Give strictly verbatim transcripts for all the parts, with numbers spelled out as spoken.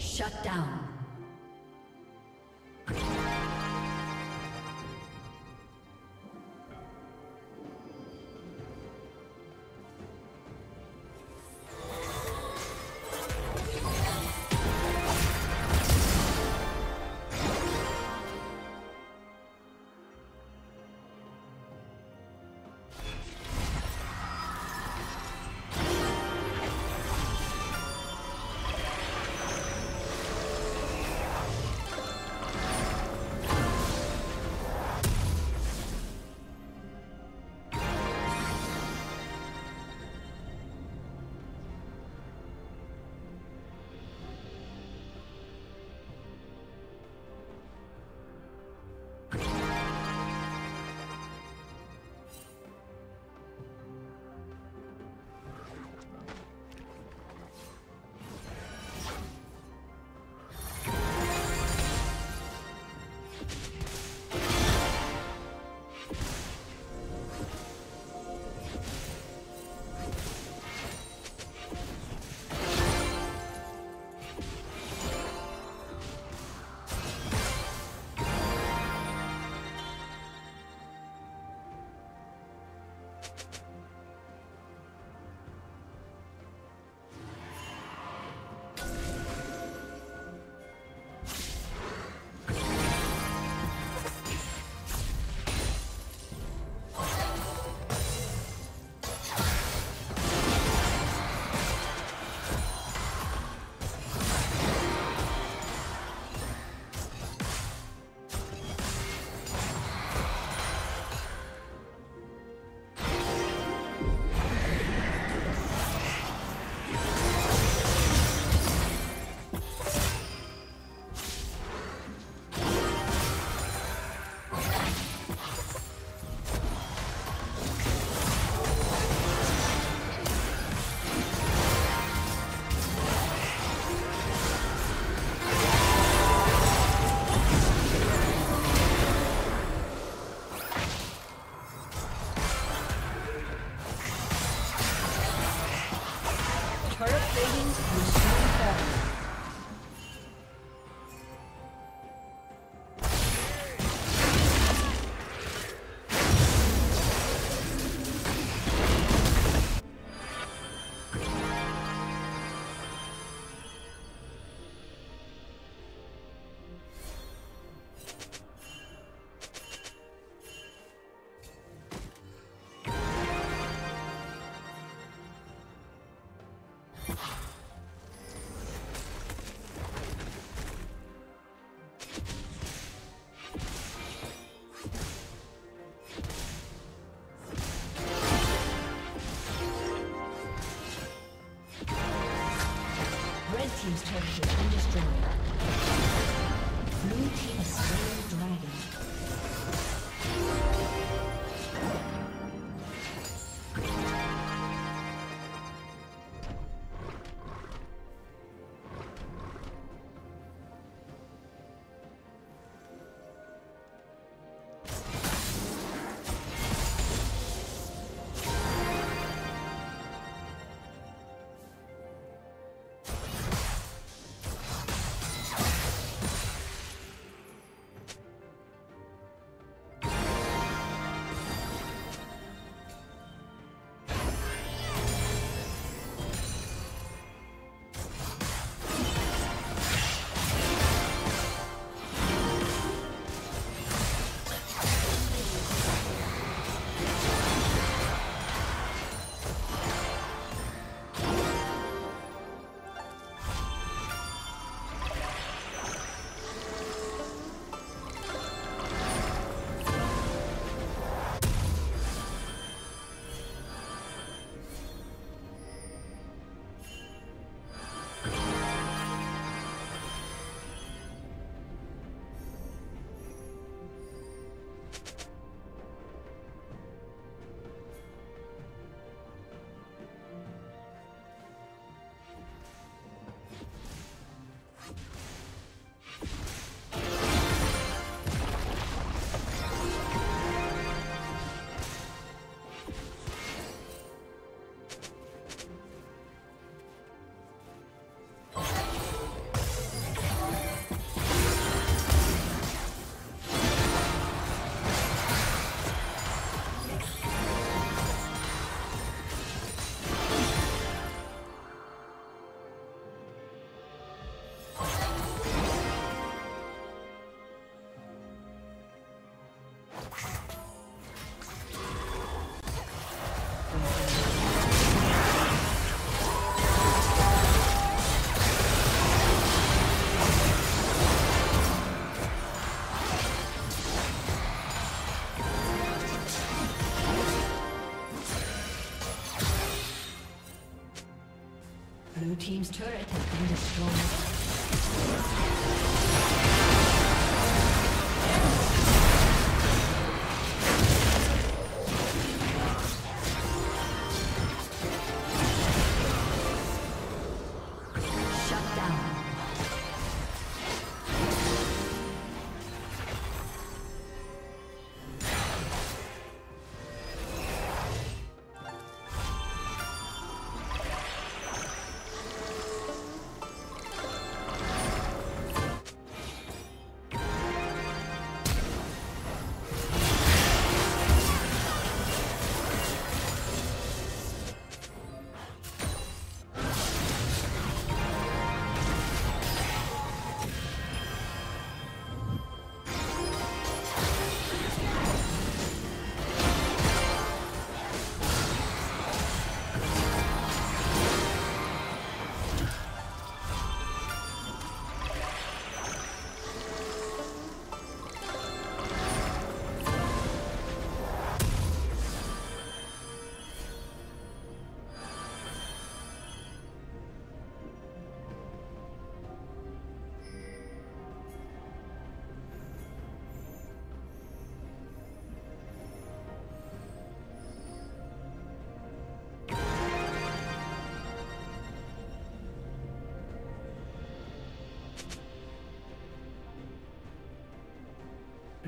Shut down. Blue team has slain the dragon. Blue team's turret has been destroyed.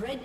Red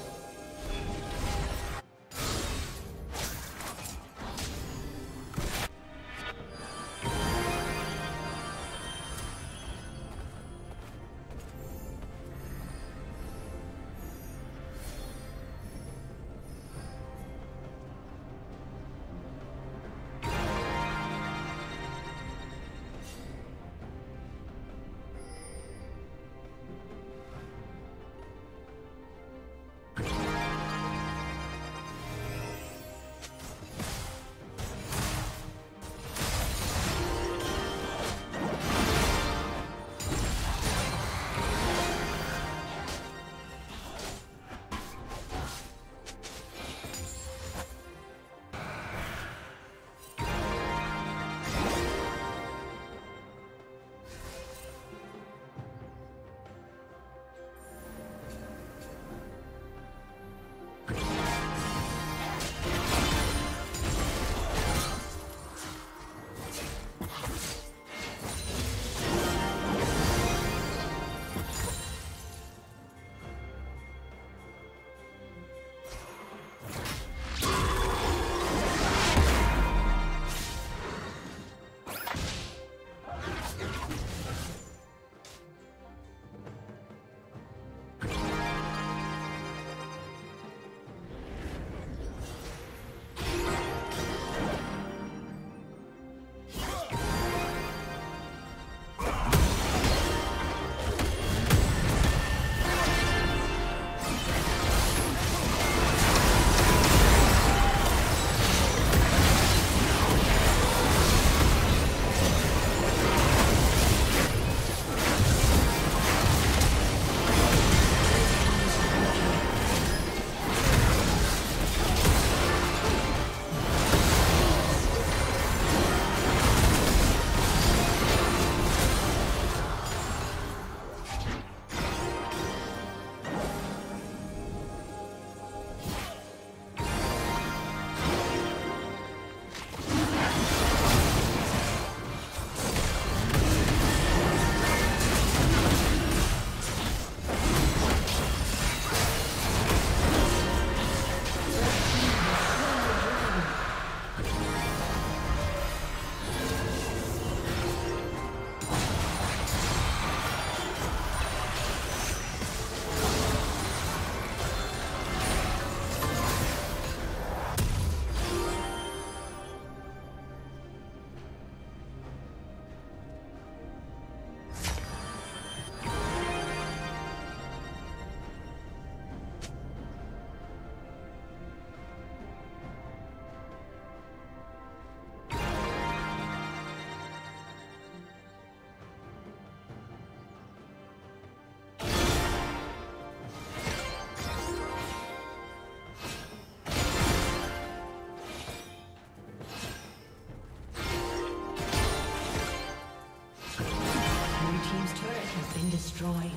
Destroyed. Killing spree.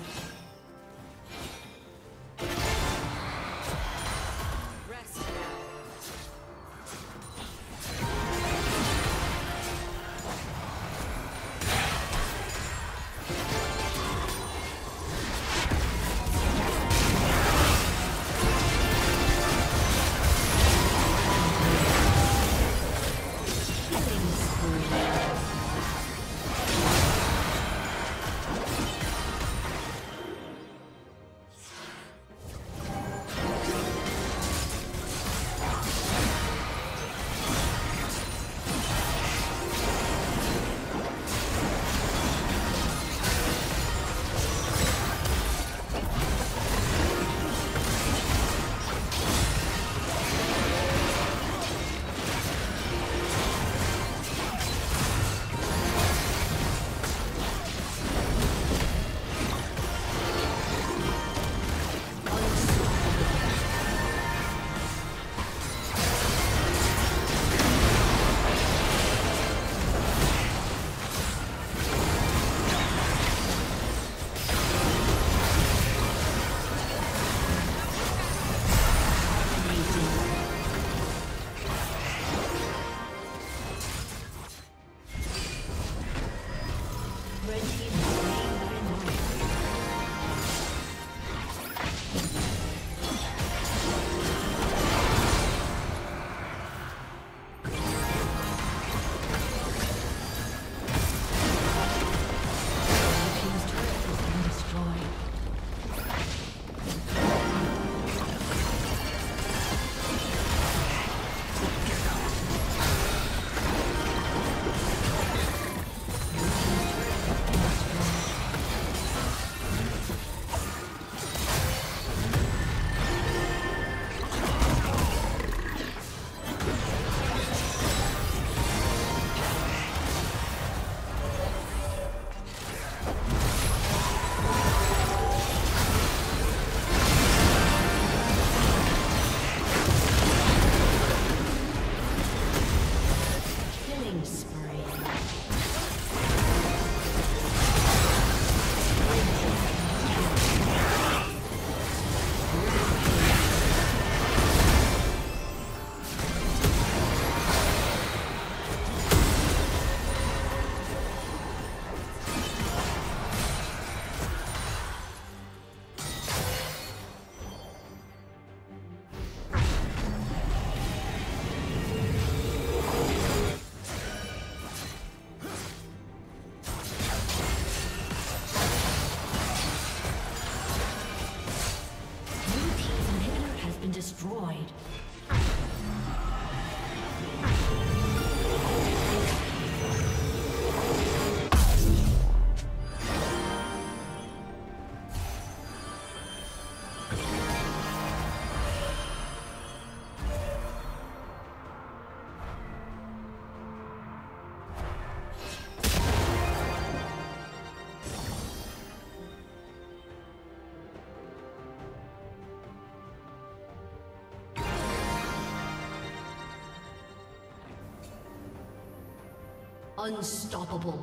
Unstoppable.